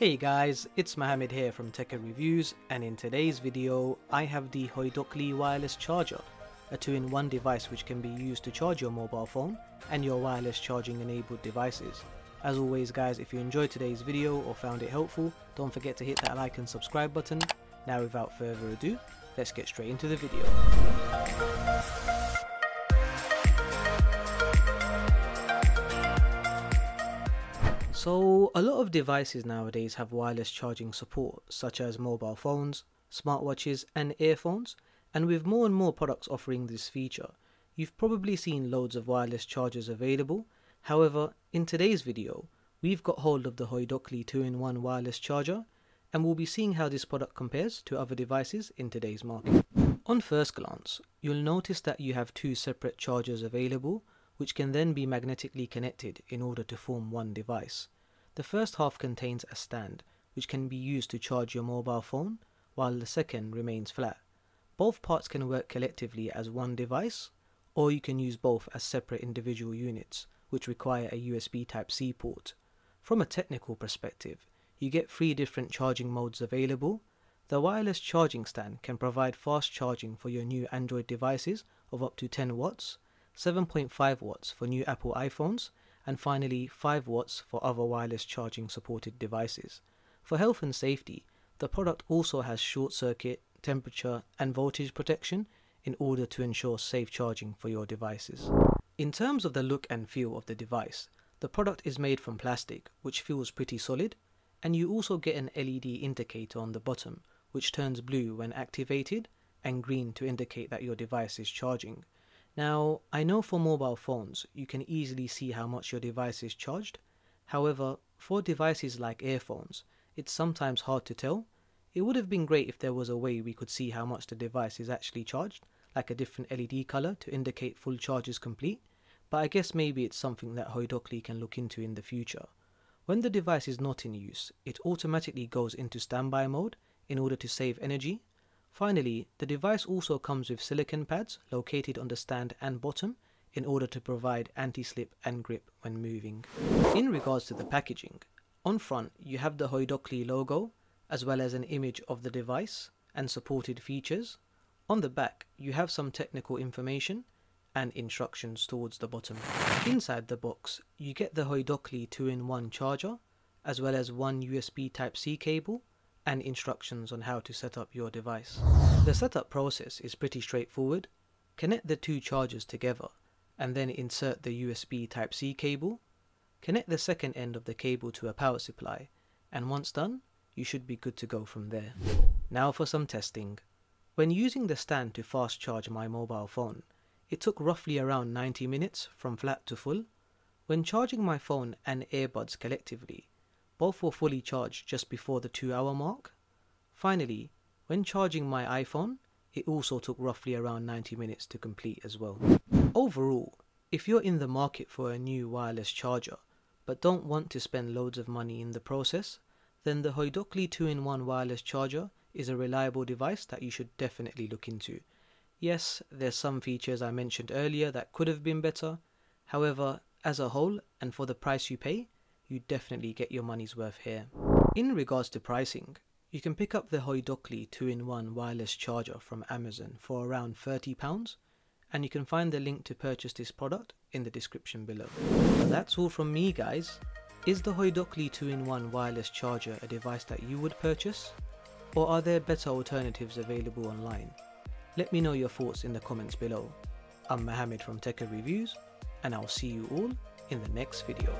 Hey guys, it's Mohammed here from Tekker Reviews, and in today's video I have the Hoidokly wireless charger, a 2-in-1 device which can be used to charge your mobile phone and your wireless charging enabled devices. As always guys, if you enjoyed today's video or found it helpful, don't forget to hit that like and subscribe button. Now without further ado, let's get straight into the video. So a lot of devices nowadays have wireless charging support, such as mobile phones, smartwatches and earphones, and with more and more products offering this feature, you've probably seen loads of wireless chargers available. However, in today's video, we've got hold of the Hoidokly 2-in-1 wireless charger, and we'll be seeing how this product compares to other devices in today's market. On first glance, you'll notice that you have two separate chargers available, which can then be magnetically connected in order to form one device. The first half contains a stand, which can be used to charge your mobile phone, while the second remains flat. Both parts can work collectively as one device, or you can use both as separate individual units, which require a USB Type-C port. From a technical perspective, you get three different charging modes available. The wireless charging stand can provide fast charging for your new Android devices of up to 10 watts, 7.5 watts for new Apple iPhones, and finally 5 watts for other wireless charging supported devices. For health and safety, the product also has short circuit, temperature and voltage protection in order to ensure safe charging for your devices. In terms of the look and feel of the device, the product is made from plastic, which feels pretty solid, and you also get an LED indicator on the bottom, which turns blue when activated and green to indicate that your device is charging. Now, I know for mobile phones, you can easily see how much your device is charged. However, for devices like earphones, it's sometimes hard to tell. It would have been great if there was a way we could see how much the device is actually charged, like a different LED color to indicate full charge is complete, but I guess maybe it's something that Hoidokly can look into in the future. When the device is not in use, it automatically goes into standby mode in order to save energy. Finally, the device also comes with silicone pads located on the stand and bottom in order to provide anti-slip and grip when moving. In regards to the packaging, on front you have the Hoidokly logo as well as an image of the device and supported features. On the back you have some technical information and instructions towards the bottom. Inside the box you get the Hoidokly 2-in-1 charger as well as one USB Type-C cable and instructions on how to set up your device. The setup process is pretty straightforward. Connect the two chargers together and then insert the USB Type-C cable. Connect the second end of the cable to a power supply, and once done, you should be good to go from there. Now for some testing. When using the stand to fast charge my mobile phone, it took roughly around 90 minutes from flat to full. When charging my phone and earbuds collectively, both were fully charged just before the 2-hour mark. Finally, when charging my iPhone, it also took roughly around 90 minutes to complete as well. Overall, if you're in the market for a new wireless charger, but don't want to spend loads of money in the process, then the Hoidokly 2-in-1 wireless charger is a reliable device that you should definitely look into. Yes, there's some features I mentioned earlier that could have been better. However, as a whole, and for the price you pay, you definitely get your money's worth here. In regards to pricing, you can pick up the Hoidokly 2-in-1 wireless charger from Amazon for around £30, and you can find the link to purchase this product in the description below. So that's all from me guys. Is the Hoidokly 2-in-1 wireless charger a device that you would purchase? Or are there better alternatives available online? Let me know your thoughts in the comments below. I'm Mohammed from Tekker Reviews, and I'll see you all in the next video.